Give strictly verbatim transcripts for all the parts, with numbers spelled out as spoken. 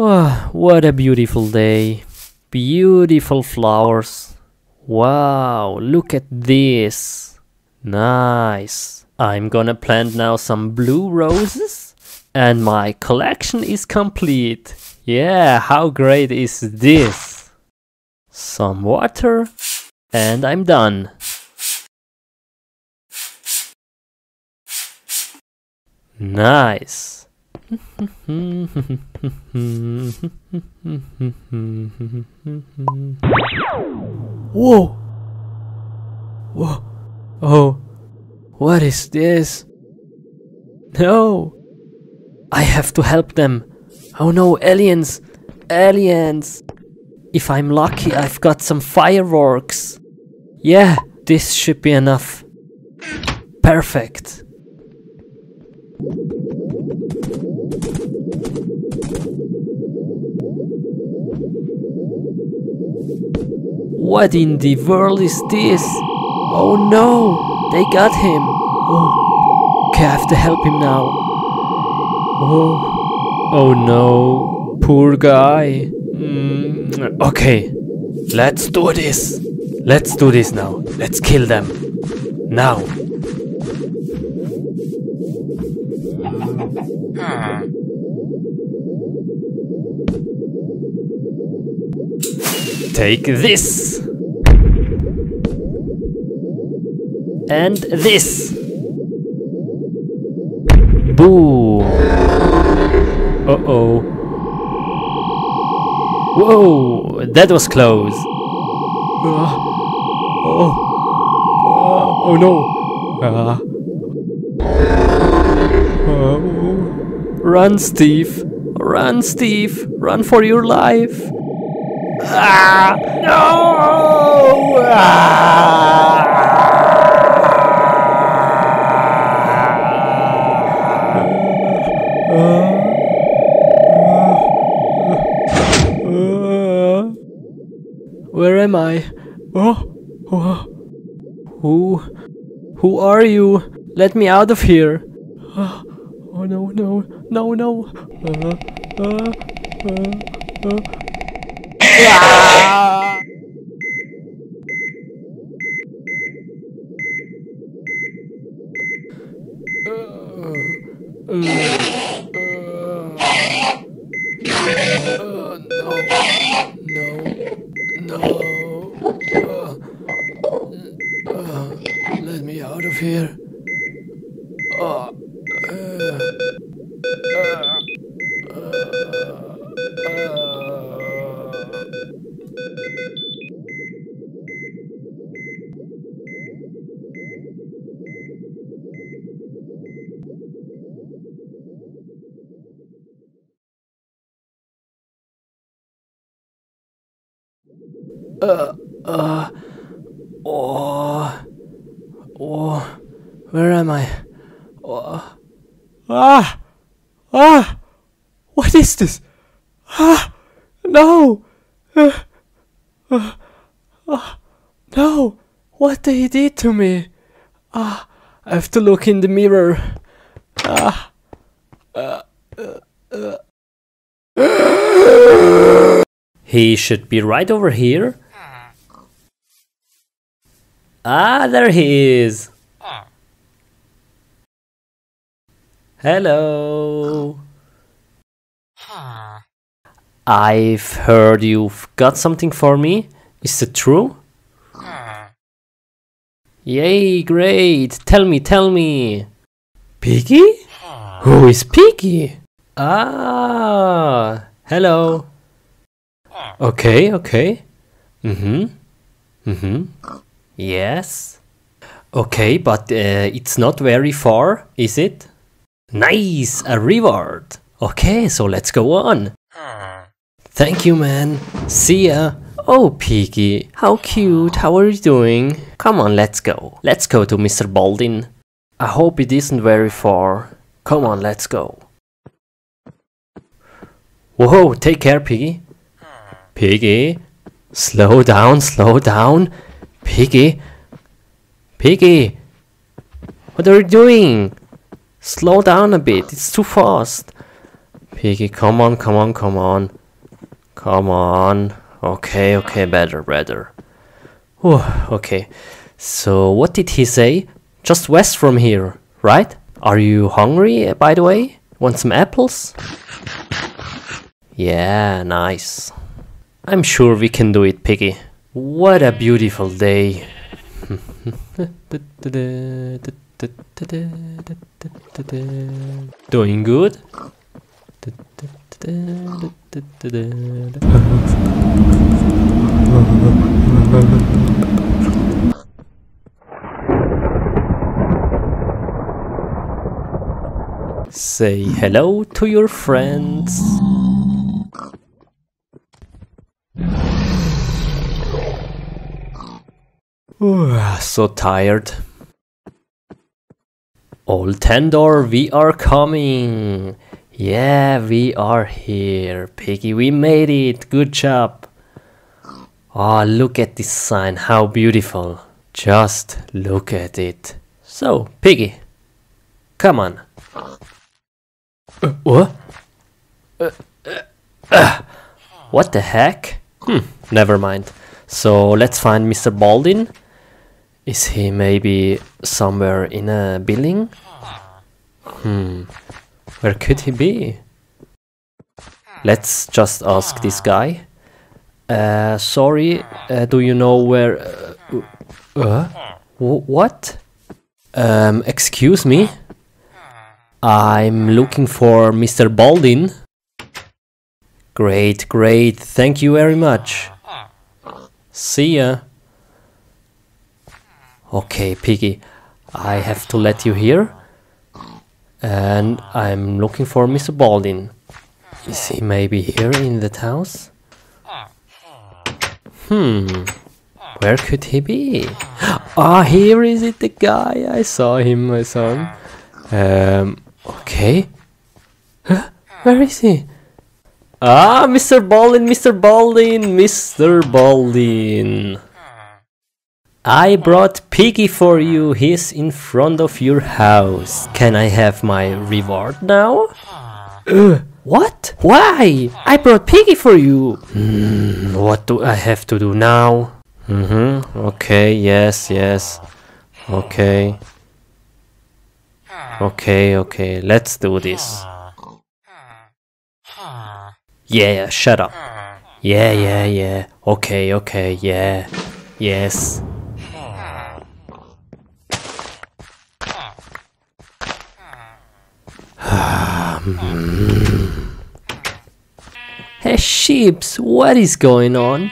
Oh, what a beautiful day. Beautiful flowers. Wow, look at this. Nice. I'm gonna plant now some blue roses and my collection is complete. Yeah, how great is this? Some water and I'm done. Nice. Whoa! Whoa! Oh! What is this? No! I have to help them! Oh no, aliens! Aliens! If I'm lucky, I've got some fireworks! Yeah, this should be enough. Perfect! What in the world is this? Oh no! They got him! Oh. Okay, I have to help him now. Oh, oh no. Poor guy. Mm. Okay, let's do this. Let's do this now. Let's kill them. Now. Take this! And this! Boo! Uh-oh. Whoa! That was close! Uh, oh. Uh, oh no! Uh. Uh. Run, Steve! Run, Steve! Run for your life! Ah, no! Ah. Where am I? Oh, oh. Who? Who are you? Let me out of here! Oh, oh no, no, no, no! Uh, uh, uh, uh. Ah! Uh, uh, uh, no, no, no. Uh, uh, let me out of here. Uh, uh, uh, uh, uh. Uh, uh, oh, oh, where am I? Oh. Ah, ah, what is this? Ah, no, uh, uh, uh, no, what they did to me? Ah, I have to look in the mirror. Ah, uh, uh, uh. He should be right over here. Ah, there he is. Hello. I've heard you've got something for me. Is it true? Yay, great. Tell me, tell me. Piggy? Who is Piggy? Ah, hello. Okay, okay. Mm-hmm. Mm-hmm. Yes. Okay, but uh, it's not very far, is it? Nice, a reward. Okay, so let's go on. Thank you, man. See ya. Oh, Piggy, how cute. How are you doing? Come on, let's go. Let's go to Mister Baldwin. I hope it isn't very far. Come on, let's go. Whoa, take care, Piggy. Piggy, slow down, slow down. Piggy, Piggy, what are you doing? Slow down a bit, it's too fast. Peaky, come on, come on, come on. Come on. Okay, okay, better, better. Whew, okay. So, what did he say? Just west from here, right? Are you hungry, by the way? Want some apples? Yeah, nice. I'm sure we can do it, Piggy. What a beautiful day. Doing good? Say hello to your friends. Ooh, so tired. Old Tandor, we are coming. Yeah, we are here. Piggy, we made it. Good job. Ah, oh, look at this sign. How beautiful. Just look at it. So, Piggy, come on. Uh, what? Uh, uh, uh. What the heck? Hmm, never mind. So let's find Mister Baldin. Is he maybe somewhere in a building? Hmm, where could he be? Let's just ask this guy. Uh, sorry, uh, do you know where... Uh, uh, what? Um, excuse me? I'm looking for Mister Baldin. Great, great, thank you very much. See ya. Okay, Piggy, I have to let you here. And I'm looking for Mister Baldin. Is he maybe here in that house? Hmm, where could he be? Ah, here is it, the guy. I saw him, I saw him. Um, okay. Huh? Where is he? Ah, Mister Baldin, Mister Baldin, Mister Baldin. I brought Piggy for you. He's in front of your house. Can I have my reward now? Uh, what? Why? I brought Piggy for you. Hmm, what do I have to do now? Mm-hmm. Okay, yes, yes. Okay. Okay, okay, let's do this. Yeah, shut up. Yeah, yeah, yeah. Okay, okay, yeah. Yes. Hey, sheeps, what is going on?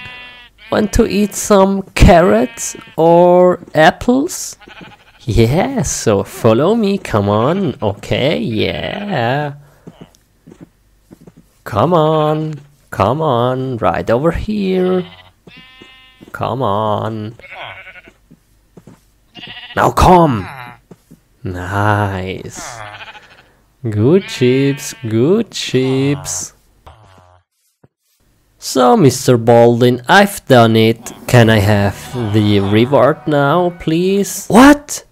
Want to eat some carrots or apples? Yeah, so follow me, come on. Okay, yeah. Come on, come on, right over here. Come on. Now come. Nice. Good chips, good chips. So, Mister Baldin, I've done it. Can I have the reward now, please? What?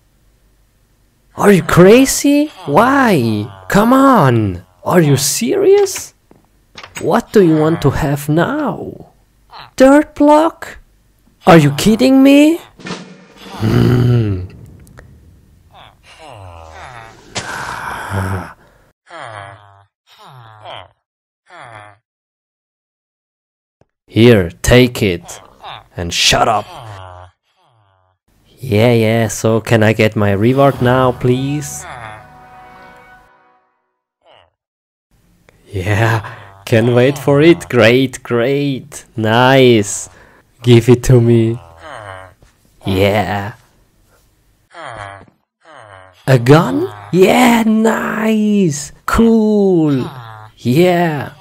Are you crazy? Why? Come on. Are you serious? What do you want to have now? Dirt block? Are you kidding me? Mm. Here, take it. And shut up. Yeah, yeah, so can I get my reward now, please? Yeah. Can wait for it. Great, great. Nice. Give it to me. Yeah. A gun? Yeah, nice. Cool. Yeah.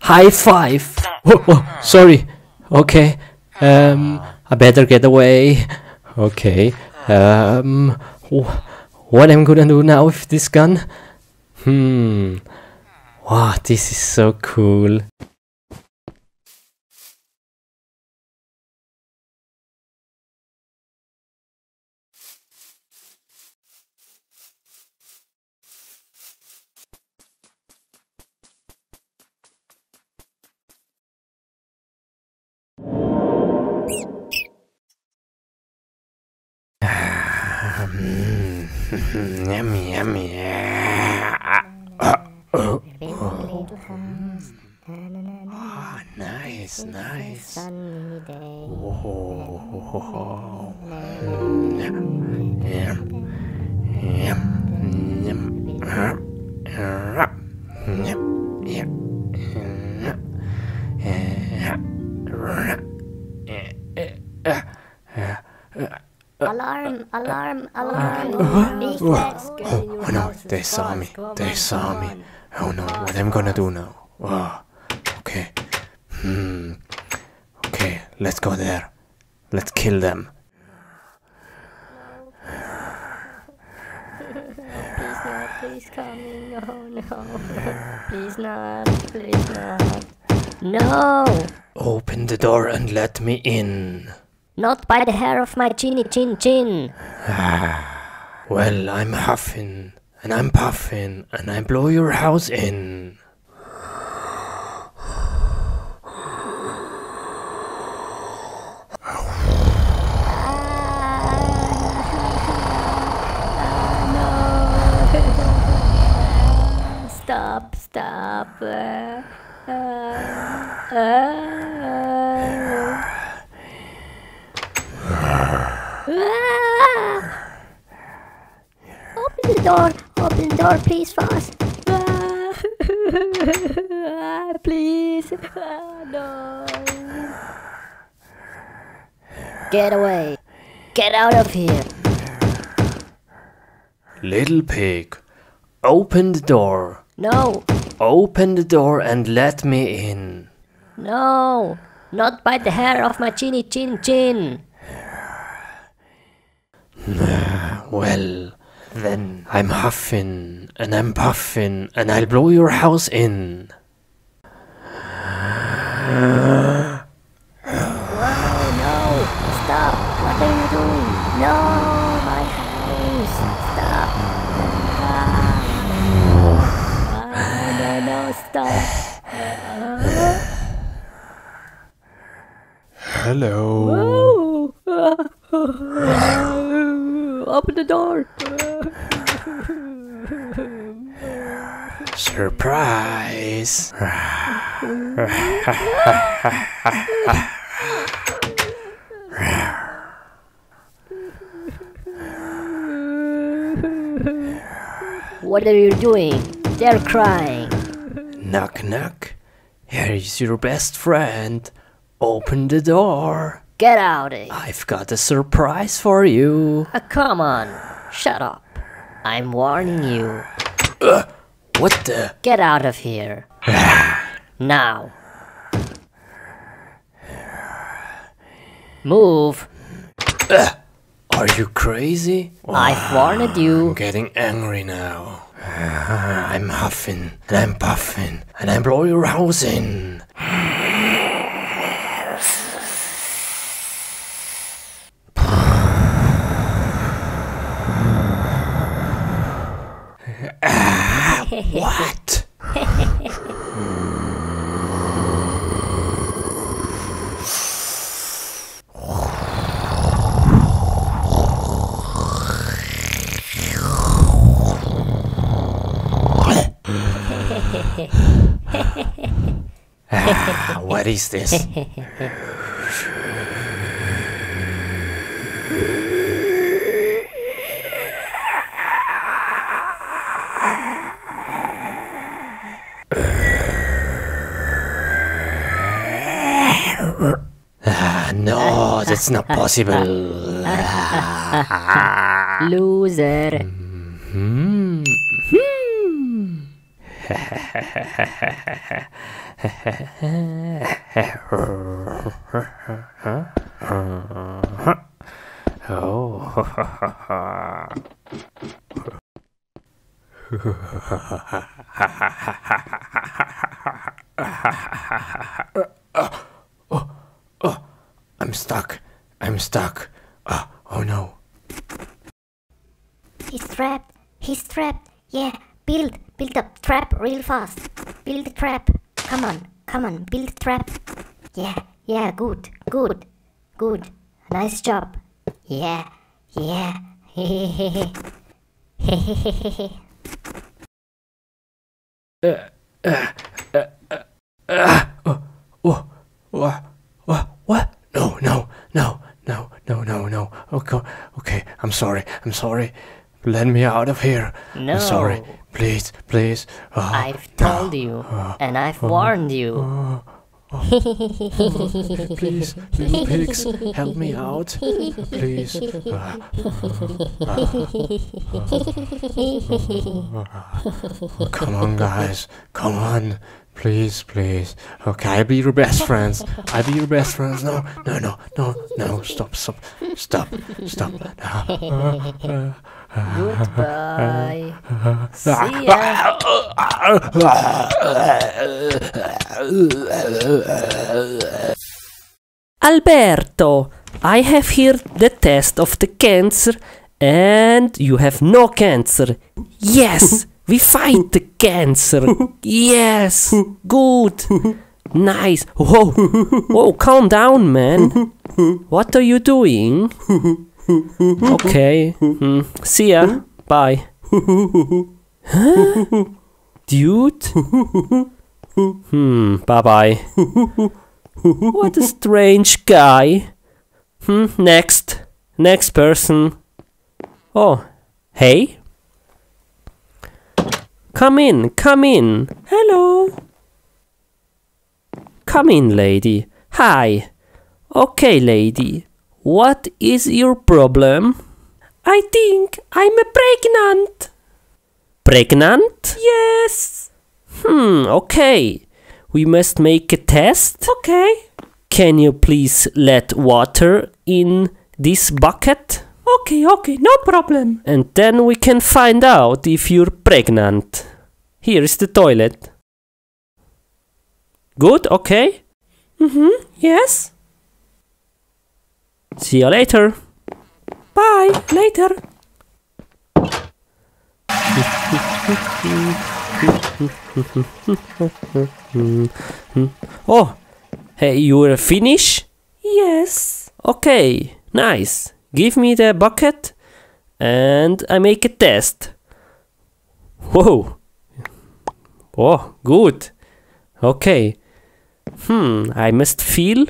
High five. Oh, oh, sorry. Okay. Um, I better get away. Okay. Um, what am I gonna do now with this gun? Hmm. Wow, this is so cool. Mm, yummy, yummy. Ah, nice, nice. Oh, yum, yum, yum. Alarm! Alarm! Uh, alarm! Uh, oh, oh, oh no, they saw me. They saw me. Oh no, what am I gonna do now? Oh, okay. Hmm. Okay, let's go there. Let's kill them. No. Please not, please come in. No, no. Please not, please not. No! Open the door and let me in. Not by the hair of my chinny chin chin. Ah, well, I'm huffing, and I'm puffing, and I blow your house in. Ah, no. Stop, stop. Uh, uh, uh. Ah! Open the door! Open the door, please, fast! Ah! ah, please! Ah, no! Get away! Get out of here! Little pig, open the door! No! Open the door and let me in! No! Not by the hair of my chinny chin chin! Well, then I'm huffing and I'm puffing and I'll blow your house in. Wow, no, stop, what are you doing? No, my house, stop. Ah. Ah, no, no, stop. Ah. Hello. Open the door! Surprise! What are you doing? They're crying! Knock knock! Here is your best friend! Open the door! Get out of here! I've got a surprise for you! Uh, come on! Shut up! I'm warning you! Uh, what the? Get out of here! Now! Move! Uh, are you crazy? I've warned you! I'm getting angry now. Uh, I'm huffing, and I'm puffing, and I blow your house in! What? ah, what is this? Ah, no, that's not possible. Loser. Mm-hmm. oh. Oh, I'm stuck. I'm stuck. Oh, oh no. He's trapped. He's trapped. Yeah, build. Build a trap real fast. Build a trap. Come on. Come on. Build a trap. Yeah, yeah, good. Good. Good. Nice job. Yeah, yeah, uh, uh, uh, uh, uh, oh, oh, oh, oh, what? No, no, no, no, no, no, no. Okay, okay. I'm sorry. I'm sorry. Let me out of here. No. I'm sorry. Please, please. Oh, I've told no. you, oh, and I've oh, warned you. Oh, oh, oh, please, little pigs, help me out. Please. Come on, guys. Come on. Please, please. Okay, I'll be your best friends. I'll be your best friends. No, no, no, no, no. Stop, stop, stop, stop. Goodbye. See ya. Alberto, I have here the test of the cancer, and you have no cancer. Yes. We fight the cancer. Yes, good, nice. Whoa, whoa, calm down, man. What are you doing? Okay, mm. see ya. Bye. Huh? Dude. Hmm. Bye bye. What a strange guy. Hmm. Next, next person. Oh, hey. Come in, come in. Hello. Come in, lady. Hi. Okay, lady. What is your problem? I think I'm pregnant. Pregnant? Yes. Hmm, okay. We must make a test. Okay. Can you please let water in this bucket? Okay, okay, no problem. And then we can find out if you're pregnant. Here is the toilet. Good, okay? Mm-hmm, yes. See you later. Bye, later. Oh, hey, you're Finnish? Yes. Okay, nice. Give me the bucket, and I make a test. Whoa! Oh, good. Okay. Hmm. I must feel.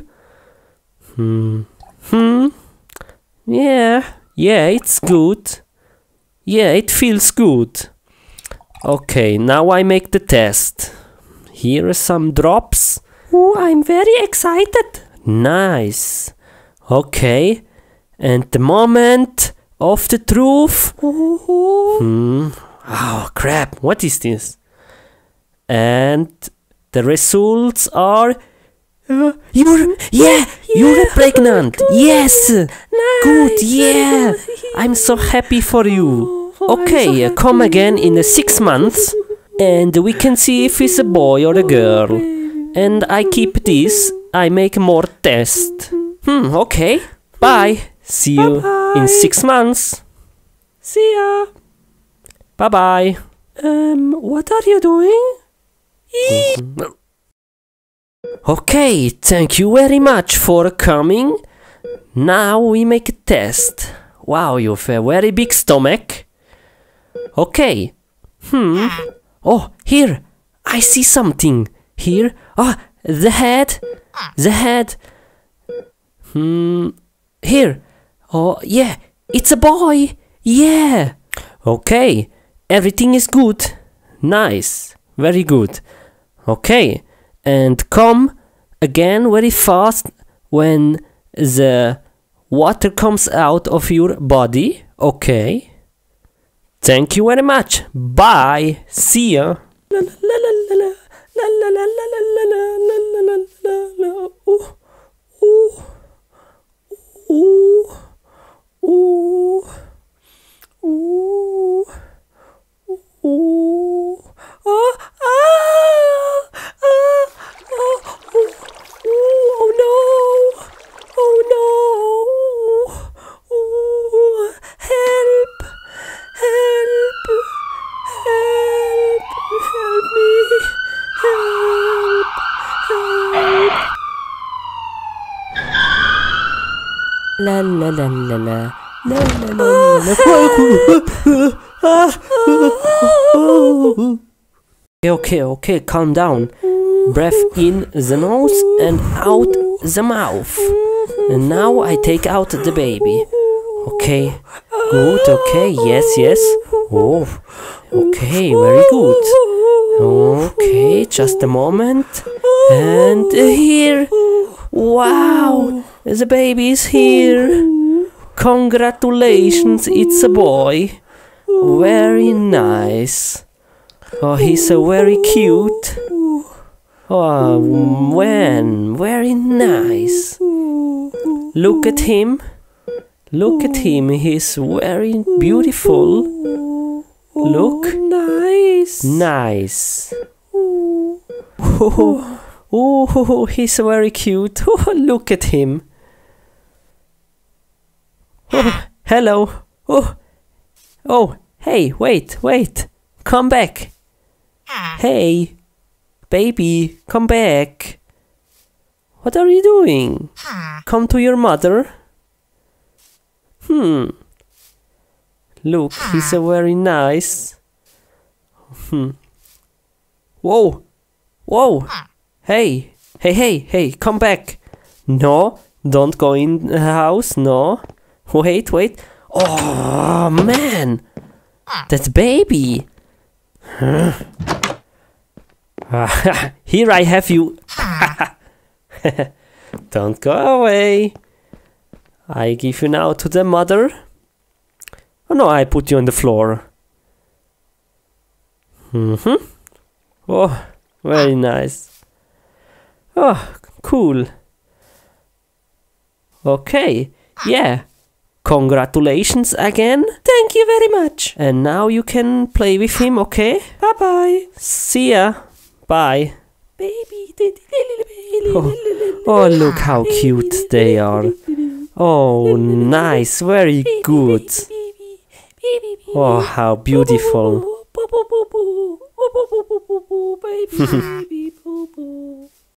Hmm. Hmm. Yeah. Yeah. It's good. Yeah. It feels good. Okay. Now I make the test. Here are some drops. Oh, I'm very excited. Nice. Okay. And the moment of the truth. Hmm. Oh, crap. What is this? And the results are... Uh, you're, yeah, yeah, you're pregnant. Good. Yes. Nice. Good, yeah. I'm so happy for you. Okay, uh, come again in uh, six months. And we can see if it's a boy or a girl. And I keep this. I make more tests. Hmm, okay. Bye. See you bye bye. In six months. See ya. Bye bye. Um, what are you doing? Mm-hmm. Okay, thank you very much for coming. Now we make a test. Wow, you have a very big stomach. Okay. Hmm. Oh, here. I see something. Here. Ah, oh, the head. The head. Hmm. Here. Oh, yeah, it's a boy! Yeah! Okay, everything is good. Nice, very good. Okay, and come again very fast when the water comes out of your body. Okay. Thank you very much. Bye. See ya. Ooh. Ooh. Ooh. Ooh. Oh, ah, ah, oh, oh, oh no, oh no, oh, help, help, help, help me, help, help. La la la la la. No, no, no, no, no. Okay, okay, okay, calm down. Breath in the nose and out the mouth. And now I take out the baby. Okay, good, okay, yes, yes. Oh, okay, very good. Okay, just a moment. And here. Wow, the baby is here. Congratulations, it's a boy. Very nice. Oh, he's so very cute. Oh, man, very nice. Look at him. Look at him, he's very beautiful. Look. Nice. Nice. Oh, oh, oh, he's very cute. Oh, look at him. Oh, hello. Oh. Oh, hey, wait, wait. Come back. Hey, baby, come back. What are you doing? Come to your mother. Hmm. Look, he's a very nice. Hmm. Whoa. Whoa. Hey. Hey, hey, hey, come back. No, don't go in the house, no. Wait, wait. Oh, man. That baby. Huh. Here I have you. Don't go away. I give you now to the mother. Oh, no, I put you on the floor. Mm-hmm. Oh, very nice. Oh, cool. Okay, yeah. Congratulations again. Thank you very much. And now you can play with him, okay? Bye-bye. See ya. Bye. Baby. Oh. Oh, look how cute they are. Oh, nice. Very good. Oh, how beautiful.